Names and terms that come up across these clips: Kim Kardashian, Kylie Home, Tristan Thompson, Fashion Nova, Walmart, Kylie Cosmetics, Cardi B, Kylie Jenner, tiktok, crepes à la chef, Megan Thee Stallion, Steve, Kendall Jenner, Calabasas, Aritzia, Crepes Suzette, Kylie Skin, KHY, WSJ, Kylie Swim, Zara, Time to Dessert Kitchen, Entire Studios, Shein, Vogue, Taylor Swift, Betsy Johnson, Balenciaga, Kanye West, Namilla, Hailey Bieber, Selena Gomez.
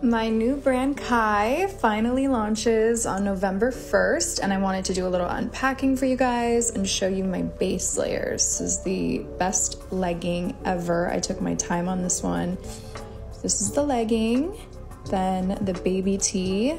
My new brand KHY finally launches on November 1st, and I wanted to do a little unpacking for you guys and show you my base layers. This is the best legging ever. I took my time on this one. This is the legging, then the baby tee.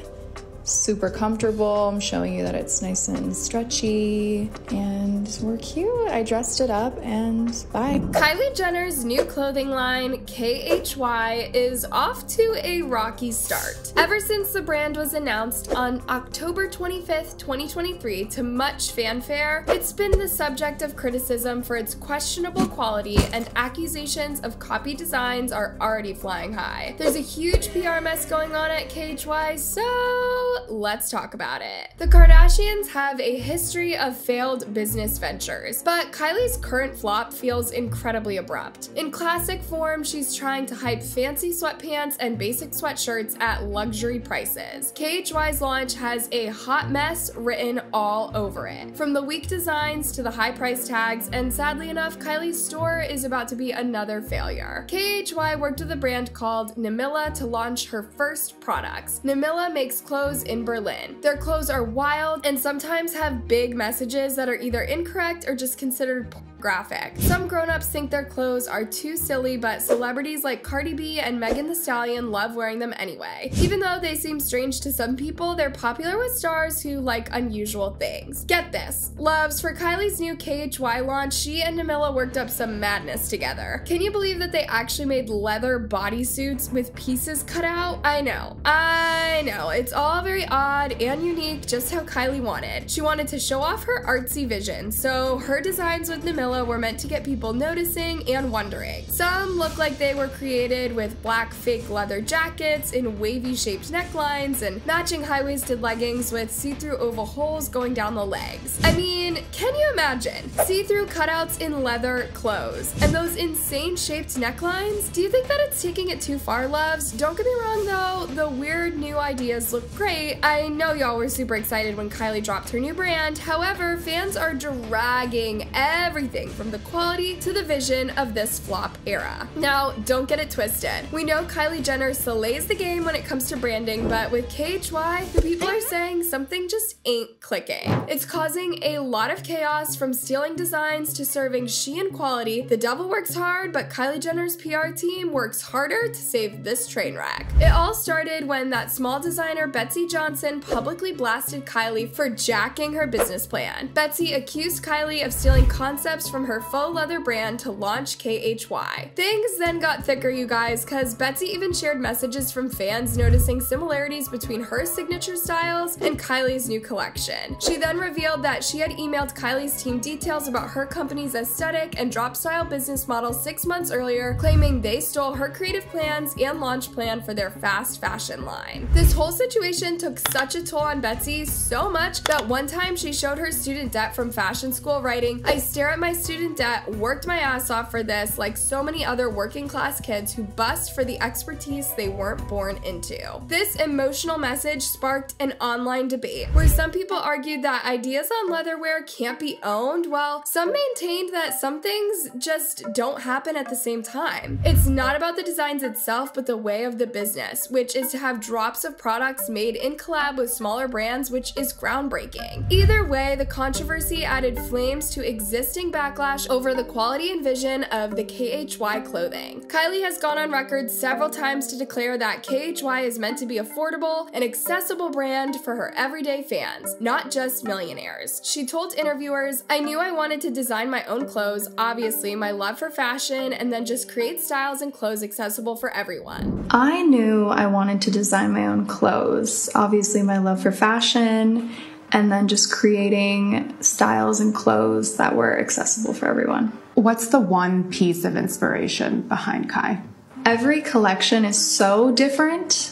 Super comfortable. I'm showing you that it's nice and stretchy, and we're cute. I dressed it up and bye. Kylie Jenner's new clothing line, KHY, is off to a rocky start. Ever since the brand was announced on October 25th, 2023, to much fanfare, it's been the subject of criticism for its questionable quality, and accusations of copy designs are already flying high. There's a huge PR mess going on at KHY, so let's talk about it. The Kardashians have a history of failed business ventures, but Kylie's current flop feels incredibly abrupt. In classic form, she's trying to hype fancy sweatpants and basic sweatshirts at luxury prices. KHY's launch has a hot mess written all over it, from the weak designs to the high price tags, and sadly enough, Kylie's store is about to be another failure. KHY worked with a brand called Namilla to launch her first products. Namilla makes clothes in Berlin. Their clothes are wild and sometimes have big messages that are either incorrect or just considered graphic. Some grown-ups think their clothes are too silly, but celebrities like Cardi B and Megan Thee Stallion love wearing them anyway. Even though they seem strange to some people, they're popular with stars who like unusual things. Get this, loves, for Kylie's new KHY launch, she and Namilla worked up some madness together. Can you believe that they actually made leather bodysuits with pieces cut out? I know, it's all very odd and unique, just how Kylie wanted. She wanted to show off her artsy vision, so her designs with Namilla were meant to get people noticing and wondering. Some look like they were created with black fake leather jackets in wavy shaped necklines and matching high-waisted leggings with see-through oval holes going down the legs. I mean, can you imagine? See-through cutouts in leather clothes and those insane shaped necklines? Do you think that it's taking it too far, loves? Don't get me wrong though, the weird new ideas look great. I know y'all were super excited when Kylie dropped her new brand. However, fans are dragging everything from the quality to the vision of this flop era. Now, don't get it twisted. We know Kylie Jenner slays the game when it comes to branding, but with KHY, the people are saying something just ain't clicking. It's causing a lot of chaos, from stealing designs to serving Shein quality. The devil works hard, but Kylie Jenner's PR team works harder to save this train wreck. It all started when that small designer Betsy Johnson publicly blasted Kylie for jacking her business plan. Betsy accused Kylie of stealing concepts from her faux leather brand to launch KHY. Things then got thicker, you guys, because Betsy even shared messages from fans noticing similarities between her signature styles and Kylie's new collection. She then revealed that she had emailed Kylie's team details about her company's aesthetic and drop style business model 6 months earlier, claiming they stole her creative plans and launch plan for their fast fashion line. This whole situation took such a toll on Betsy, so much that one time she showed her student debt from fashion school, writing, "I stare at my student debt, worked my ass off for this, like so many other working class kids who bust for the expertise they weren't born into." This emotional message sparked an online debate where some people argued that ideas on leatherware can't be owned, while some maintained that some things just don't happen at the same time. It's not about the designs itself, but the way of the business, which is to have drops of products made in collab with smaller brands, which is groundbreaking. Either way, the controversy added flames to existing backlash over the quality and vision of the KHY clothing. Kylie has gone on record several times to declare that KHY is meant to be affordable and accessible brand for her everyday fans, not just millionaires. She told interviewers, "I knew I wanted to design my own clothes, obviously my love for fashion, and then just create styles and clothes accessible for everyone." I knew I wanted to design my own clothes, obviously my love for fashion, and then just creating styles and clothes that were accessible for everyone. What's the one piece of inspiration behind KHY? Every collection is so different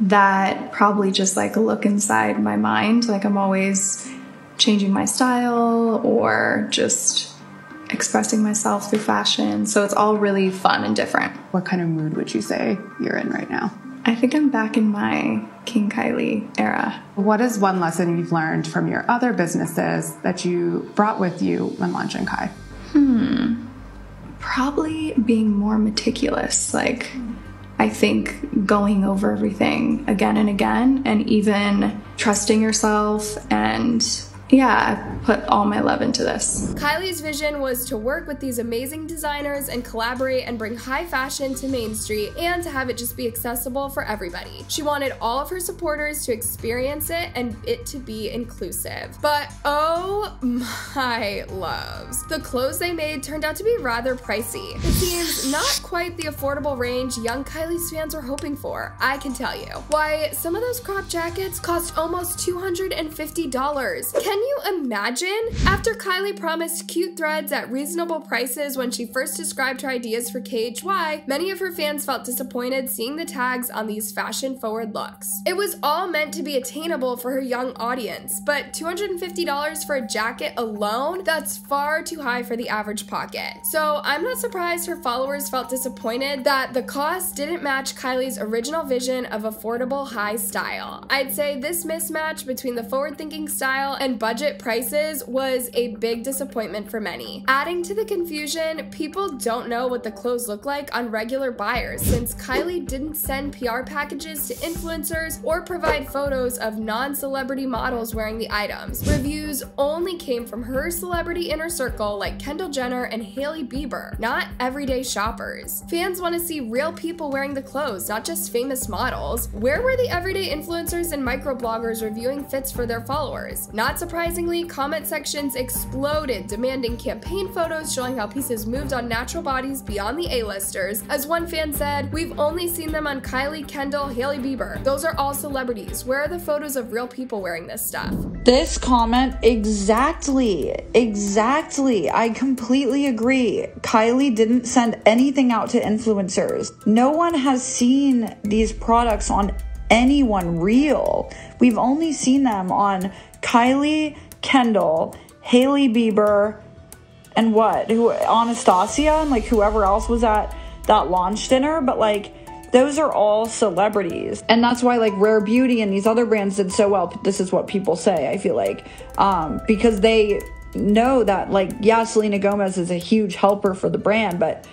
that probably just like a look inside my mind. Like, I'm always changing my style or just expressing myself through fashion. So it's all really fun and different. What kind of mood would you say you're in right now? I think I'm back in my King Kylie era. What is one lesson you've learned from your other businesses that you brought with you when launching KHY? Probably being more meticulous. Like, I I think going over everything again and again, and even trusting yourself, and yeah, I put all my love into this. Kylie's vision was to work with these amazing designers and collaborate and bring high fashion to Main Street and to have it just be accessible for everybody. She wanted all of her supporters to experience it and it to be inclusive. But oh my loves, the clothes they made turned out to be rather pricey. It seems not quite the affordable range young Kylie's fans were hoping for, I can tell you. Why, some of those crop jackets cost almost $250. Can you imagine? After Kylie promised cute threads at reasonable prices when she first described her ideas for KHY, many of her fans felt disappointed seeing the tags on these fashion-forward looks. It was all meant to be attainable for her young audience, but $250 for a jacket alone? That's far too high for the average pocket. So I'm not surprised her followers felt disappointed that the cost didn't match Kylie's original vision of affordable high style. I'd say this mismatch between the forward-thinking style and budget prices was a big disappointment for many. Adding to the confusion, people don't know what the clothes look like on regular buyers, since Kylie didn't send PR packages to influencers or provide photos of non-celebrity models wearing the items. Reviews only came from her celebrity inner circle like Kendall Jenner and Hailey Bieber, not everyday shoppers. Fans want to see real people wearing the clothes, not just famous models. Where were the everyday influencers and microbloggers reviewing fits for their followers? Not surprisingly, comment sections exploded, demanding campaign photos showing how pieces moved on natural bodies beyond the A-listers. As one fan said, "We've only seen them on Kylie, Kendall, Hailey Bieber. Those are all celebrities. Where are the photos of real people wearing this stuff?" This comment, exactly. I completely agree. Kylie didn't send anything out to influencers. No one has seen these products on anyone real. We've only seen them on Kylie, Kendall, Hailey Bieber, and what? Who? Anastasia and like whoever else was at that launch dinner. But like, those are all celebrities. And that's why like Rare Beauty and these other brands did so well. This is what people say, I feel like, because they know that like, yeah, Selena Gomez is a huge helper for the brand, but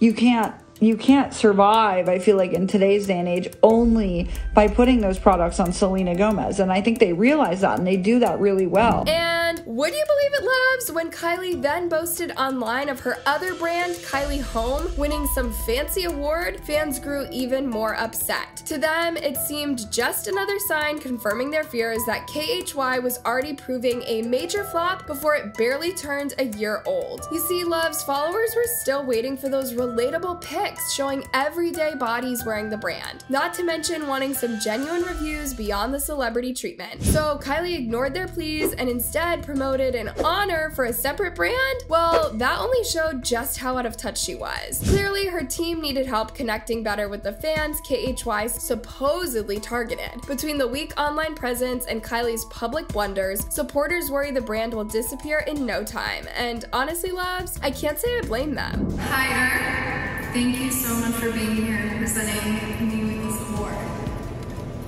you can't survive, I feel like, in today's day and age only by putting those products on Selena Gomez. And I think they realize that, and they do that really well. And would you believe it, loves, when Kylie then boasted online of her other brand, Kylie Home, winning some fancy award, fans grew even more upset. To them, it seemed just another sign confirming their fears that KHY was already proving a major flop before it barely turned a year old. You see, loves, followers were still waiting for those relatable pics showing everyday bodies wearing the brand, not to mention wanting some genuine reviews beyond the celebrity treatment. So Kylie ignored their pleas and instead promoted an honor for a separate brand? Well, that only showed just how out of touch she was. Clearly, her team needed help connecting better with the fans KHY supposedly targeted. Between the weak online presence and Kylie's public blunders, supporters worry the brand will disappear in no time. And honestly, loves, I can't say I blame them. Hi. Thank you so much for being here and presenting me with this award.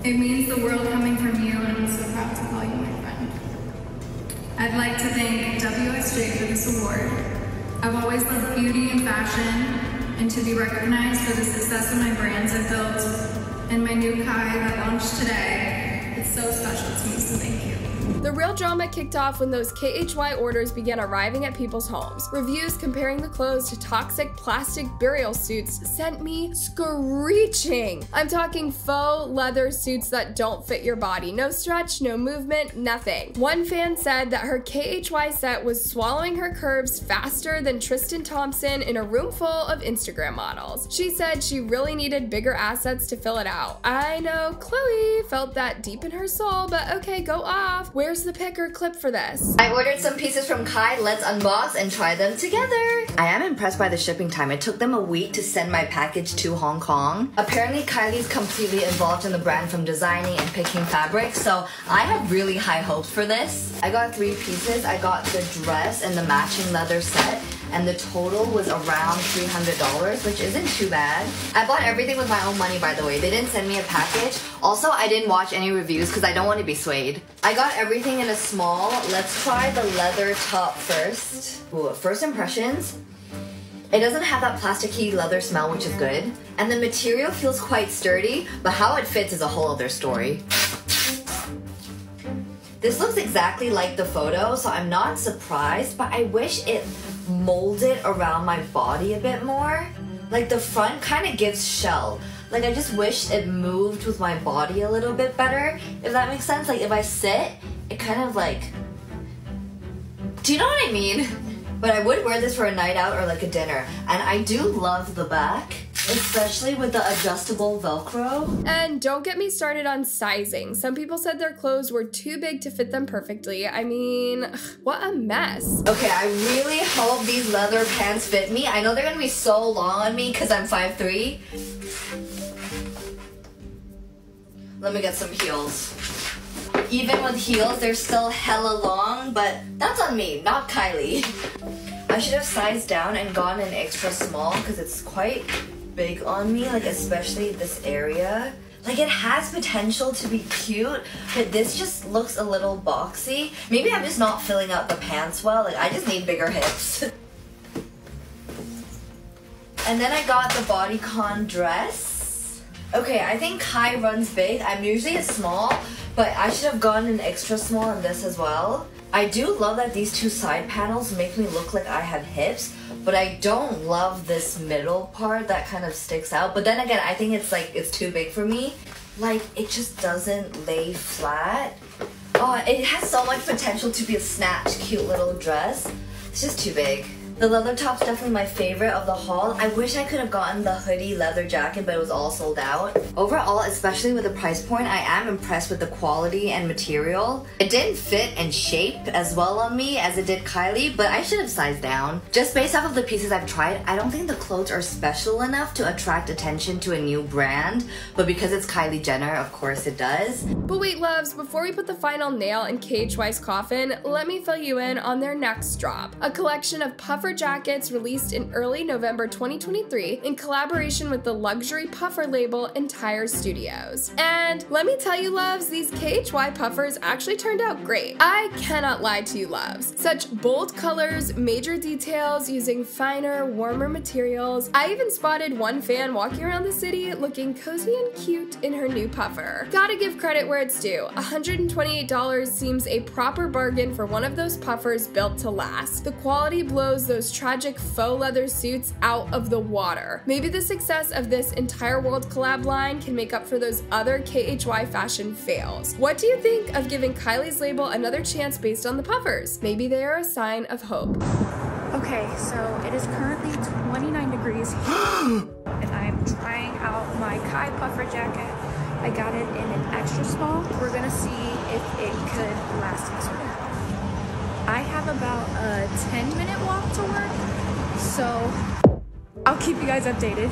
It means the world coming from you, and I'm so proud to call you my friend. I'd like to thank WSJ for this award. I've always loved beauty and fashion, and to be recognized for the success of my brands I've built and my new KHY that launched today, it's so special to me, so thank you. The real drama kicked off when those KHY orders began arriving at people's homes. Reviews comparing the clothes to toxic plastic burial suits sent me screeching. I'm talking faux leather suits that don't fit your body. No stretch, no movement, nothing. One fan said that her KHY set was swallowing her curves faster than Tristan Thompson in a room full of Instagram models. She said she really needed bigger assets to fill it out. I know Chloe felt that deep in her soul, but okay, go off. Where's the pick or clip for this? I ordered some pieces from KHY. Let's unbox and try them together. I am impressed by the shipping time. It took them a week to send my package to Hong Kong. Apparently, Kylie's completely involved in the brand from designing and picking fabric, so I have really high hopes for this. I got 3 pieces. I got the dress and the matching leather set, and the total was around $300, which isn't too bad. I bought everything with my own money, by the way. They didn't send me a package. Also, I didn't watch any reviews because I don't want to be swayed. I got everything in a small. Let's try the leather top first. Ooh, first impressions. It doesn't have that plasticky leather smell, which is good. And the material feels quite sturdy, but how it fits is a whole other story. This looks exactly like the photo, so I'm not surprised, but I wish it molded around my body a bit more. Like the front kind of gives shell. Like I just wish it moved with my body a little bit better, if that makes sense. Like if I sit, it kind of like, do you know what I mean? But I would wear this for a night out or like a dinner. And I do love the back, especially with the adjustable Velcro. And don't get me started on sizing. Some people said their clothes were too big to fit them perfectly. I mean, what a mess. Okay, I really hope these leather pants fit me. I know they're gonna be so long on me because I'm 5'3". Let me get some heels. Even with heels, they're still hella long, but that's on me, not Kylie. I should have sized down and gone an extra small because it's quite big on me, like especially this area. Like it has potential to be cute, but this just looks a little boxy. Maybe I'm just not filling out the pants well, like I just need bigger hips. And then I got the bodycon dress. Okay, I think Kai runs big. I'm usually a small, but I should have gone an extra small in this as well. I do love that these two side panels make me look like I have hips, but I don't love this middle part that kind of sticks out. But then again, I think it's like, it's too big for me. Like it just doesn't lay flat. Oh, it has so much potential to be a snatched, cute little dress. It's just too big. The leather top's definitely my favorite of the haul. I wish I could have gotten the hoodie leather jacket, but it was all sold out. Overall, especially with the price point, I am impressed with the quality and material. It didn't fit and shape as well on me as it did Kylie, but I should have sized down. Just based off of the pieces I've tried, I don't think the clothes are special enough to attract attention to a new brand, but because it's Kylie Jenner, of course it does. But wait, loves, before we put the final nail in KHY's coffin, let me fill you in on their next drop, a collection of puffer jackets released in early November 2023 in collaboration with the luxury puffer label Entire Studios. And let me tell you, loves, these KHY puffers actually turned out great. I cannot lie to you, loves. Such bold colors, major details using finer, warmer materials. I even spotted one fan walking around the city looking cozy and cute in her new puffer. Gotta give credit where it's due. $128 seems a proper bargain for one of those puffers built to last. The quality blows those tragic faux leather suits out of the water. Maybe the success of this Entire World collab line can make up for those other KHY fashion fails. What do you think of giving Kylie's label another chance based on the puffers? Maybe they are a sign of hope. Okay, so it is currently 29 degrees and I'm trying out my Kai puffer jacket. I got it in an extra small. We're gonna see if it could last us or not. I have about a 10-minute walk to work, so I'll keep you guys updated.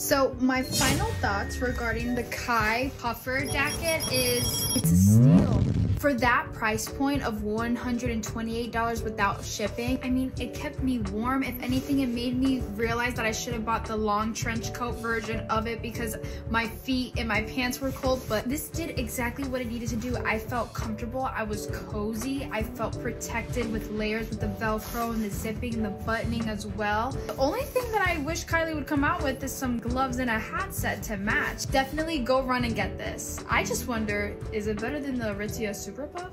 So my final thoughts regarding the Kai puffer jacket is it's a steal. For that price point of $128 without shipping, I mean, it kept me warm. If anything, it made me realize that I should have bought the long trench coat version of it because my feet and my pants were cold, but this did exactly what it needed to do. I felt comfortable, I was cozy, I felt protected with layers with the Velcro and the zipping and the buttoning as well. The only thing that I wish Kylie would come out with is some gloves and a hat set to match. Definitely go run and get this. I just wonder, is it better than the Aritzia Super Puff?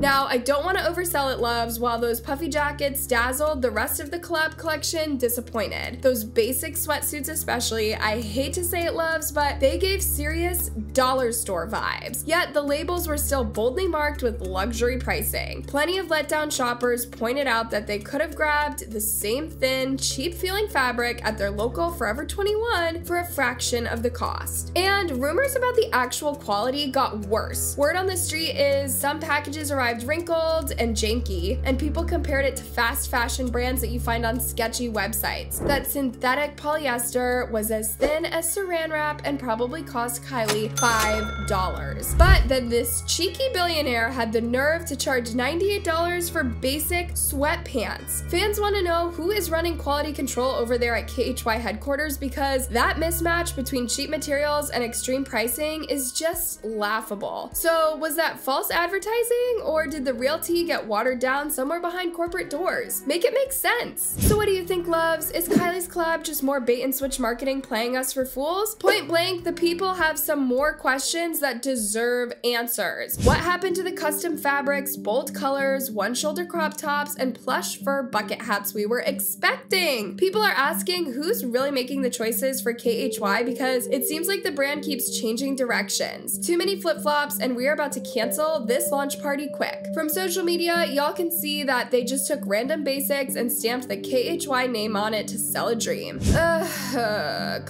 Now, I don't want to oversell it, loves. While those puffy jackets dazzled, the rest of the collab collection disappointed. Those basic sweatsuits especially, I hate to say it, loves, but they gave serious dollar store vibes. Yet, the labels were still boldly marked with luxury pricing. Plenty of letdown shoppers pointed out that they could have grabbed the same thin, cheap-feeling fabric at their local Forever 21 for a fraction of the cost. And rumors about the actual quality got worse. Word on the street is some packages arrived wrinkled and janky, and people compared it to fast fashion brands that you find on sketchy websites. That synthetic polyester was as thin as saran wrap and probably cost Kylie $5. But then this cheeky billionaire had the nerve to charge $98 for basic sweatpants. Fans want to know who is running quality control over there at KHY headquarters, because that mismatch between cheap materials and a extreme pricing is just laughable. So was that false advertising, or did the real tea get watered down somewhere behind corporate doors? Make it make sense. So what do you think, loves? Is Kylie's collab just more bait and switch marketing playing us for fools? Point blank, the people have some more questions that deserve answers. What happened to the custom fabrics, bold colors, one shoulder crop tops, and plush fur bucket hats we were expecting? People are asking who's really making the choices for KHY, because it seems like the brand keeps changing directions. Too many flip-flops, and we are about to cancel this launch party quick. From social media, y'all can see that they just took random basics and stamped the KHY name on it to sell a dream.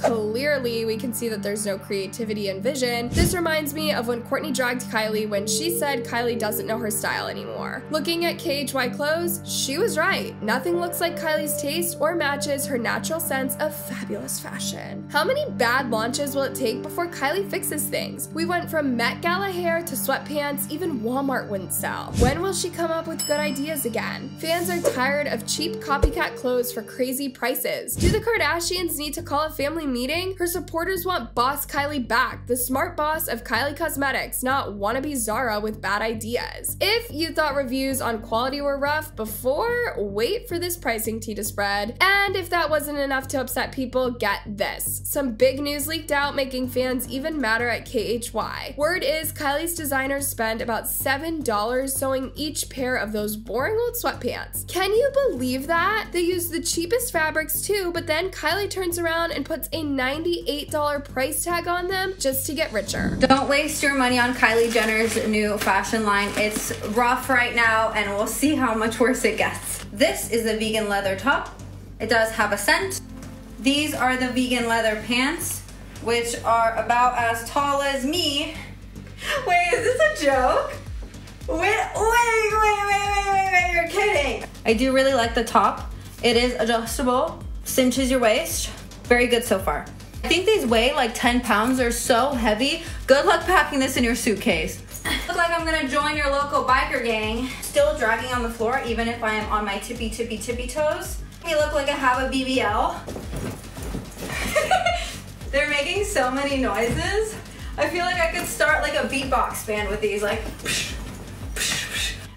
Clearly we can see that there's no creativity and vision. This reminds me of when Kourtney dragged Kylie when she said Kylie doesn't know her style anymore. Looking at KHY clothes, she was right. Nothing looks like Kylie's taste or matches her natural sense of fabulous fashion. How many bad launches will it take before Kylie fixes things? We went from Met Gala hair to sweatpants even Walmart wouldn't sell. When will she come up with good ideas again? Fans are tired of cheap copycat clothes for crazy prices. Do the Kardashians need to call a family meeting? Her supporters want boss Kylie back, the smart boss of Kylie Cosmetics, not wannabe Zara with bad ideas. If you thought reviews on quality were rough before, wait for this pricing tea to spread. And if that wasn't enough to upset people, get this. Some big news leaked out, making fans even madder at KHY. Word is Kylie's designers spend about $7 sewing each pair of those boring old sweatpants. Can you believe that? They use the cheapest fabrics too, but then Kylie turns around and puts a $98 price tag on them just to get richer. Don't waste your money on Kylie Jenner's new fashion line. It's rough right now, and we'll see how much worse it gets. This is the vegan leather top. It does have a scent. These are the vegan leather pants, which are about as tall as me. Wait, is this a joke? Wait, you're kidding. I do really like the top. It is adjustable, cinches your waist. Very good so far. I think these weigh like 10 pounds. They're so heavy. Good luck packing this in your suitcase. Look like I'm gonna join your local biker gang. Still dragging on the floor, even if I am on my tippy toes. I look like I have a BBL. They're making so many noises. I feel like I could start like a beatbox band with these, like.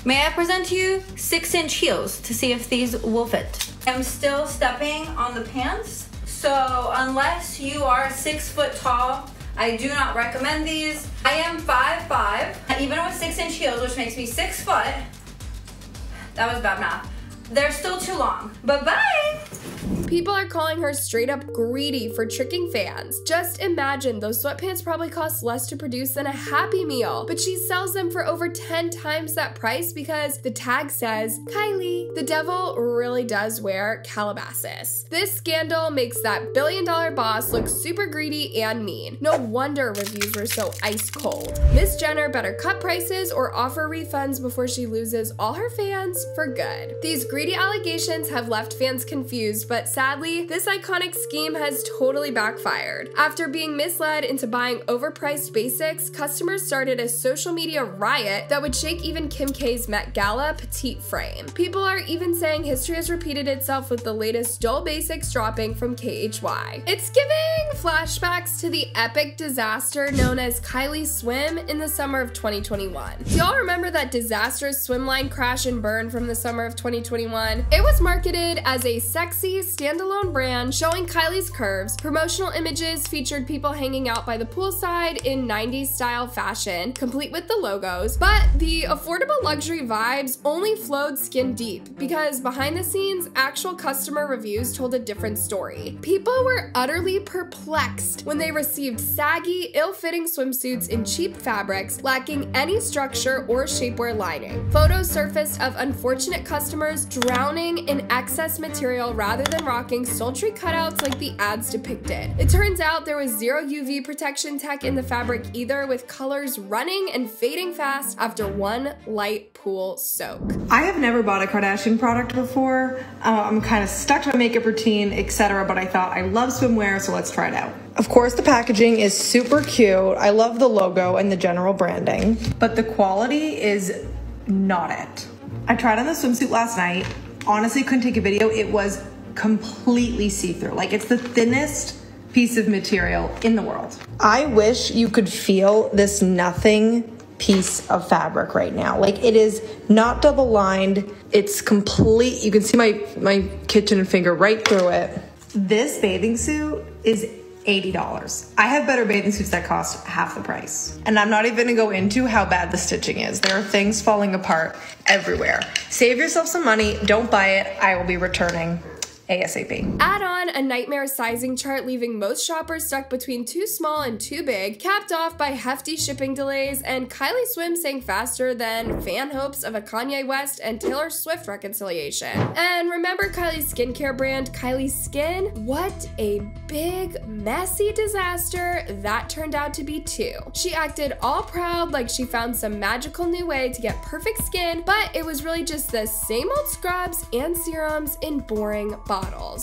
May I present to you 6-inch heels to see if these will fit? I'm still stepping on the pants. So unless you are 6 foot tall, I do not recommend these. I am 5'5", even with 6-inch heels, which makes me 6 foot. That was bad math. They're still too long. Bye-bye. People are calling her straight up greedy for tricking fans. Just imagine, those sweatpants probably cost less to produce than a Happy Meal, but she sells them for over 10 times that price because the tag says Kylie. The devil really does wear Calabasas. This scandal makes that billion-dollar boss look super greedy and mean. No wonder reviews were so ice cold. Miss Jenner better cut prices or offer refunds before she loses all her fans for good. These greedy allegations have left fans confused, but sadly, this iconic scheme has totally backfired. After being misled into buying overpriced basics, customers started a social media riot that would shake even Kim K's Met Gala petite frame. People are even saying history has repeated itself with the latest dull basics dropping from KHY. It's giving flashbacks to the epic disaster known as Kylie Swim in the summer of 2021. Do y'all remember that disastrous swim line crash and burn from the summer of 2021? It was marketed as a sexy, standalone brand showing Kylie's curves. Promotional images featured people hanging out by the poolside in 90s style fashion, complete with the logos. But the affordable luxury vibes only flowed skin deep, because behind the scenes, actual customer reviews told a different story. People were utterly perplexed when they received saggy, ill-fitting swimsuits in cheap fabrics, lacking any structure or shapewear lining. Photos surfaced of unfortunate customers drowning in excess material rather than rocking sultry cutouts like the ads depicted. It turns out there was zero UV protection tech in the fabric either, with colors running and fading fast after one light pool soak. I have never bought a Kardashian product before. I'm kind of stuck to my makeup routine, etc., but I thought I love swimwear, so let's try it out. Of course, the packaging is super cute. I love the logo and the general branding, but the quality is not it. I tried on the swimsuit last night. Honestly, couldn't take a video. It was completely see-through. Like, it's the thinnest piece of material in the world. I wish you could feel this nothing piece of fabric right now. Like, it is not double lined. It's complete. You can see my kitchen finger right through it. This bathing suit is $80. I have better bathing suits that cost half the price. And I'm not even gonna go into how bad the stitching is. There are things falling apart everywhere. Save yourself some money, don't buy it. I will be returning ASAP. Add on a nightmare sizing chart, leaving most shoppers stuck between too small and too big, capped off by hefty shipping delays, and Kylie Swim sank faster than fan hopes of a Kanye West and Taylor Swift reconciliation. And remember Kylie's skincare brand, Kylie Skin? What a big, messy disaster that turned out to be too. She acted all proud like she found some magical new way to get perfect skin, but it was really just the same old scrubs and serums in boring bottles.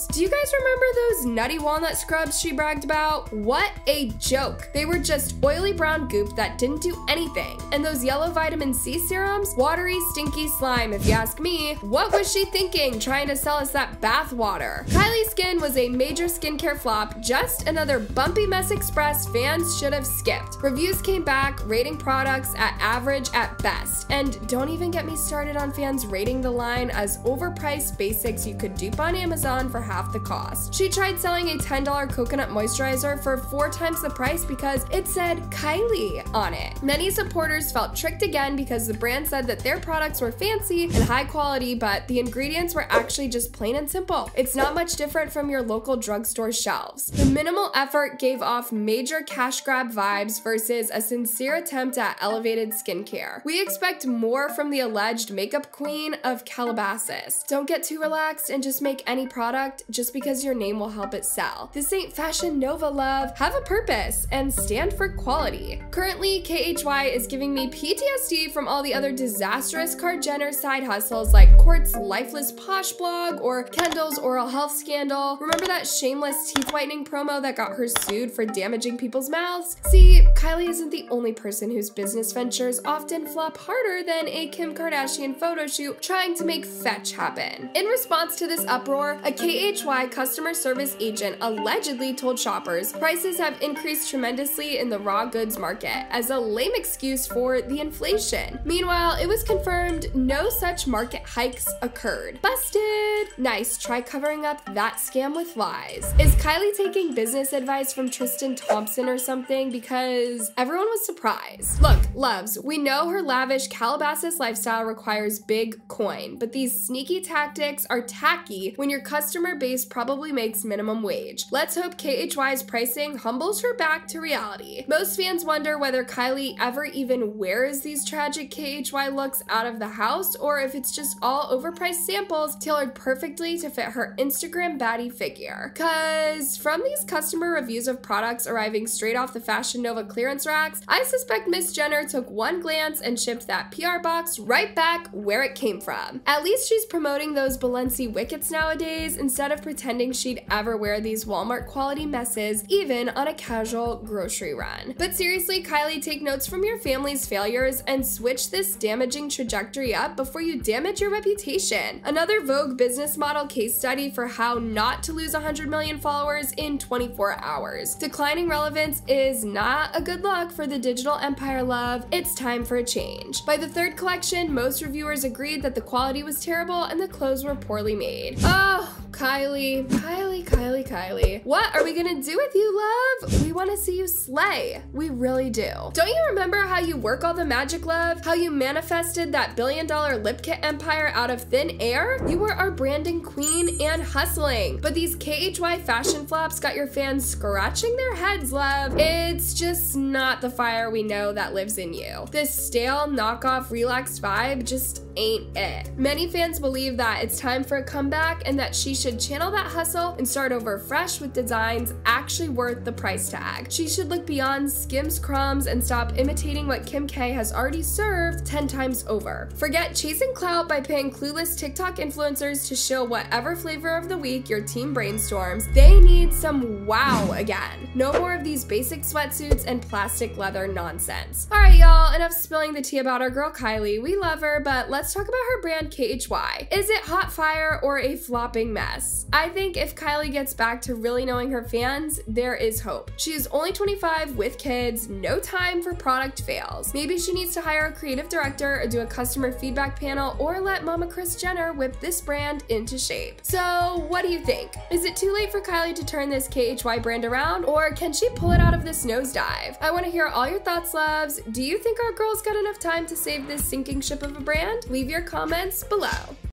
Do you guys remember those nutty walnut scrubs she bragged about? What a joke. They were just oily brown goop that didn't do anything. And those yellow vitamin C serums? Watery, stinky slime, if you ask me. What was she thinking, trying to sell us that bath water? Kylie Skin was a major skincare flop, just another bumpy mess express fans should have skipped. Reviews came back, rating products at average at best. And don't even get me started on fans rating the line as overpriced basics you could dupe on Amazon for half the cost. She tried selling a $10 coconut moisturizer for 4 times the price because it said Kylie on it. Many supporters felt tricked again because the brand said that their products were fancy and high quality, but the ingredients were actually just plain and simple. It's not much different from your local drugstore shelves. The minimal effort gave off major cash grab vibes versus a sincere attempt at elevated skincare. We expect more from the alleged makeup queen of Calabasas. Don't get too relaxed and just make any product just because your name will help it sell. This ain't Fashion Nova, love. Have a purpose and stand for quality. Currently, KHY is giving me PTSD from all the other disastrous Kylie Jenner side hustles like Court's lifeless posh blog or Kendall's oral health scandal. Remember that shameless teeth whitening promo that got her sued for damaging people's mouths? See, Kylie isn't the only person whose business ventures often flop harder than a Kim Kardashian photo shoot trying to make fetch happen. In response to this uproar, a KHY customer service agent allegedly told shoppers prices have increased tremendously in the raw goods market as a lame excuse for the inflation. Meanwhile, it was confirmed no such market hikes occurred. Busted! Nice, try covering up that scam with lies. Is Kylie taking business advice from Tristan Thompson or something? Because everyone was surprised. Look, loves, we know her lavish Calabasas lifestyle requires big coin, but these sneaky tactics are tacky when your customer base probably makes minimum wage. Let's hope KHY's pricing humbles her back to reality. Most fans wonder whether Kylie ever even wears these tragic KHY looks out of the house, or if it's just all overpriced samples tailored perfectly to fit her Instagram baddie figure. Cause from these customer reviews of products arriving straight off the Fashion Nova clearance racks, I suspect Miss Jenner took one glance and shipped that PR box right back where it came from. At least she's promoting those Balenciaga wickets nowadays, instead of pretending she'd ever wear these Walmart quality messes even on a casual grocery run. But seriously, Kylie, take notes from your family's failures and switch this damaging trajectory up before you damage your reputation. Another Vogue business model case study for how not to lose 100 million followers in 24 hours. Declining relevance is not a good look for the digital empire, love. It's time for a change. By the third collection, most reviewers agreed that the quality was terrible and the clothes were poorly made. Oh, Kylie, Kylie, Kylie, Kylie. What are we gonna do with you, love? We wanna see you slay. We really do. Don't you remember how you work all the magic, love? How you manifested that $billion lip kit empire out of thin air? You were our branding queen and hustling. But these KHY fashion flops got your fans scratching their heads, love. It's just not the fire we know that lives in you. This stale, knockoff, relaxed vibe just ain't it. Many fans believe that it's time for a comeback and that she should channel that hustle and start over fresh with designs actually worth the price tag. She should look beyond Skim's crumbs and stop imitating what Kim K has already served 10 times over. Forget chasing clout by paying clueless TikTok influencers to show whatever flavor of the week your team brainstorms. They need some wow again. No more of these basic sweatsuits and plastic leather nonsense. All right, y'all, enough spilling the tea about our girl Kylie. We love her, but let's talk about her brand KHY. Is it hot fire or a flopping mess? yes, I think if Kylie gets back to really knowing her fans, there is hope. She is only 25 with kids, no time for product fails. Maybe she needs to hire a creative director or do a customer feedback panel or let Mama Kris Jenner whip this brand into shape. So what do you think? Is it too late for Kylie to turn this KHY brand around, or can she pull it out of this nosedive? I want to hear all your thoughts, loves. Do you think our girl's got enough time to save this sinking ship of a brand? Leave your comments below.